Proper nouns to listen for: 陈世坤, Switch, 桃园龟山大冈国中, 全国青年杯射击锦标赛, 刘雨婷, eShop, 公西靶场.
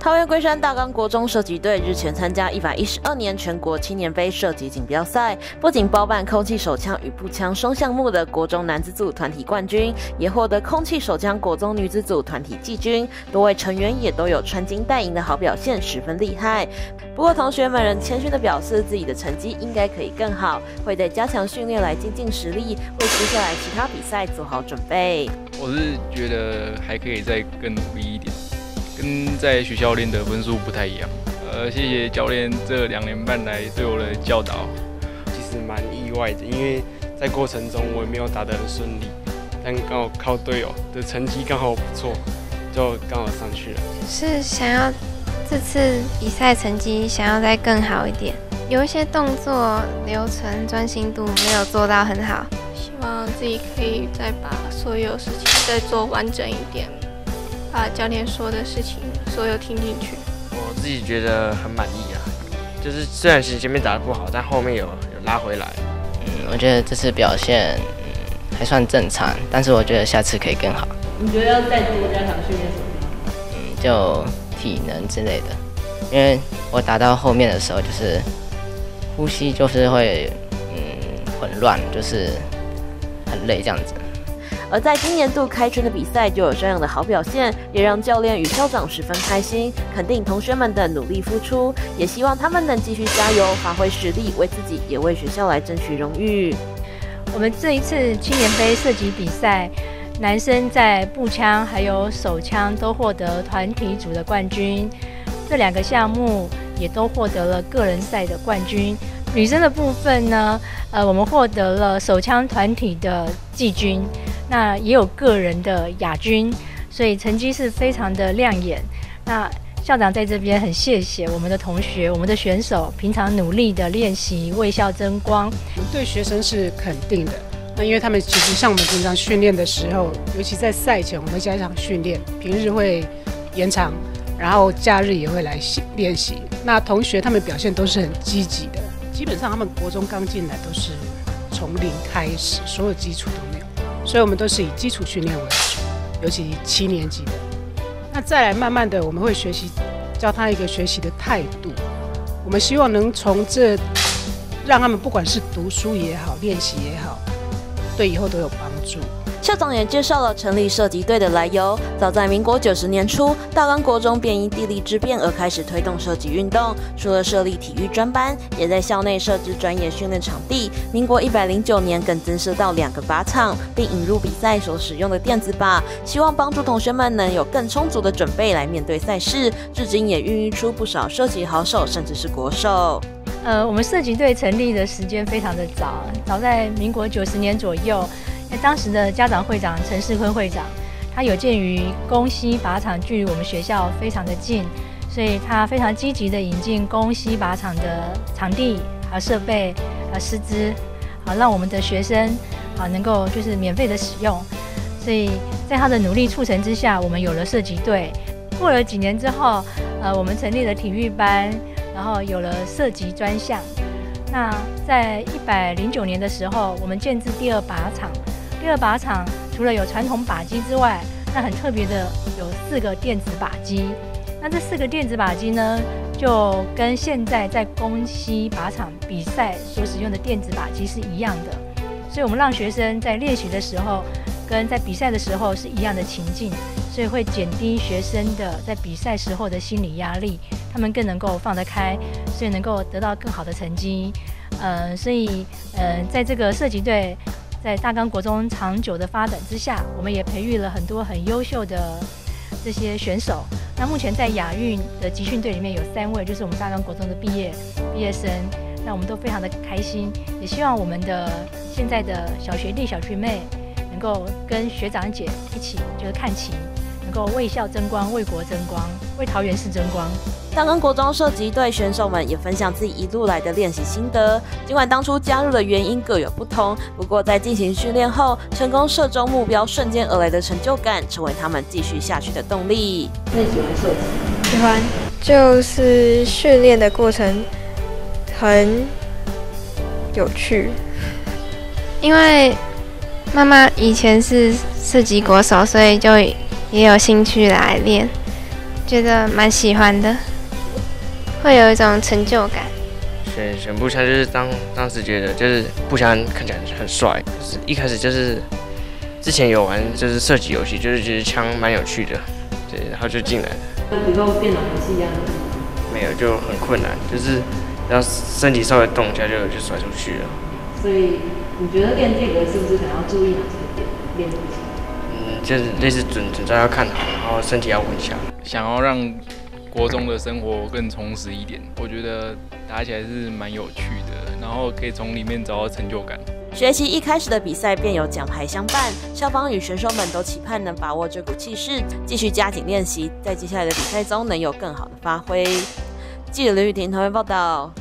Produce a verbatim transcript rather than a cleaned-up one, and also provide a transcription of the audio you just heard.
桃园龟山大冈国中射击队日前参加一百一十二年全国青年杯射击锦标赛，不仅包办空气手枪与步枪双项目的国中男子组团体冠军，也获得空气手枪国中女子组团体季军。多位成员也都有穿金戴银的好表现，十分厉害。不过，同学们仍谦虚地表示，自己的成绩应该可以更好，会在加强训练来精进实力，为接下来其他比赛做好准备。我是觉得还可以再更努力一点。 跟在学校练的分数不太一样，呃，谢谢教练这两年半来对我的教导，其实蛮意外的，因为在过程中我也没有打得很顺利，但刚好靠队友的成绩刚好不错，就刚好上去了。是想要这次比赛成绩想要再更好一点，有一些动作、流程、专心度没有做到很好，希望自己可以再把所有事情再做完整一点。 把教练说的事情所有听进去，我自己觉得很满意啊。就是虽然是前面打得不好，但后面有有拉回来。嗯，我觉得这次表现、嗯、还算正常，但是我觉得下次可以更好。你觉得要再多加强训练什么？嗯，就体能之类的。因为我打到后面的时候，就是呼吸就是会嗯混乱，就是很累这样子。 而在今年度开春的比赛就有这样的好表现，也让教练与校长十分开心，肯定同学们的努力付出，也希望他们能继续加油，发挥实力，为自己也为学校来争取荣誉。我们这一次青年杯射击比赛，男生在步枪还有手枪都获得团体组的冠军，这两个项目也都获得了个人赛的冠军。女生的部分呢，呃，我们获得了手枪团体的季军。 那也有个人的亚军，所以成绩是非常的亮眼。那校长在这边很谢谢我们的同学、我们的选手，平常努力的练习，为校争光。对学生是肯定的，那因为他们其实像我们平常训练的时候，尤其在赛前我们加强训练，平日会延长，然后假日也会来练习。那同学他们表现都是很积极的，基本上他们国中刚进来都是从零开始，所有基础都没有。 所以，我们都是以基础训练为主，尤其七年级的。那再来，慢慢的，我们会学习，教他一个学习的态度。我们希望能从这，让他们不管是读书也好，练习也好，对以后都有帮助。 校长也介绍了成立射击队的来由。早在民国九十年初，大冈国中便因地利之变而开始推动射击运动。除了设立体育专班，也在校内设置专业训练场地。民国一百零九年更增设到两个靶场，并引入比赛所使用的电子靶，希望帮助同学们能有更充足的准备来面对赛事。至今也孕育出不少射击好手，甚至是国手。呃，我们射击队成立的时间非常的早，早在民国九十年左右。 当时的家长会长陈世坤会长，他有鉴于公西靶场距我们学校非常的近，所以他非常积极地引进公西靶场的场地和设备和师资，好让我们的学生啊能够就是免费的使用。所以在他的努力促成之下，我们有了射击队。过了几年之后，呃，我们成立了体育班，然后有了射击专项。那在一百零九年的时候，我们建置第二靶场。 第二靶场除了有传统靶机之外，那很特别的有四个电子靶机。那这四个电子靶机呢，就跟现在在公西靶场比赛所使用的电子靶机是一样的。所以我们让学生在练习的时候，跟在比赛的时候是一样的情境，所以会减低学生的在比赛时候的心理压力，他们更能够放得开，所以能够得到更好的成绩。呃，所以呃，在这个射击队。 在大冈国中长久的发展之下，我们也培育了很多很优秀的这些选手。那目前在亚运的集训队里面有三位，就是我们大冈国中的毕业毕业生。那我们都非常的开心，也希望我们的现在的小学弟、小学妹能够跟学长姐一起就是看齐，能够为校争光、为国争光、为桃园市争光。 大冈国中射击队选手们也分享自己一路来的练习心得。尽管当初加入的原因各有不同，不过在进行训练后，成功射中目标瞬间而来的成就感，成为他们继续下去的动力。那你喜欢射击？喜欢，就是训练的过程很有趣，因为妈妈以前是射击国手，所以就也有兴趣来练。觉得蛮喜欢的，会有一种成就感。选选步枪就是当当时觉得就是步枪看起来很帅，就是一开始就是之前有玩就是射击游戏，就是觉得枪蛮有趣的，对，然后就进来了。比如说电脑游戏一样的。没有，就很困难，就是然后身体稍微动一下就就甩出去了。所以你觉得练这个是不是想要注意哪些点？练步枪？ 就是类似准准在要看好，然后身体要稳下。想要让国中的生活更充实一点，我觉得打起来是蛮有趣的，然后可以从里面找到成就感。学期一开始的比赛便有奖牌相伴，校方与选手们都期盼能把握这股气势，继续加紧练习，在接下来的比赛中能有更好的发挥。记者刘雨婷，台湾报道。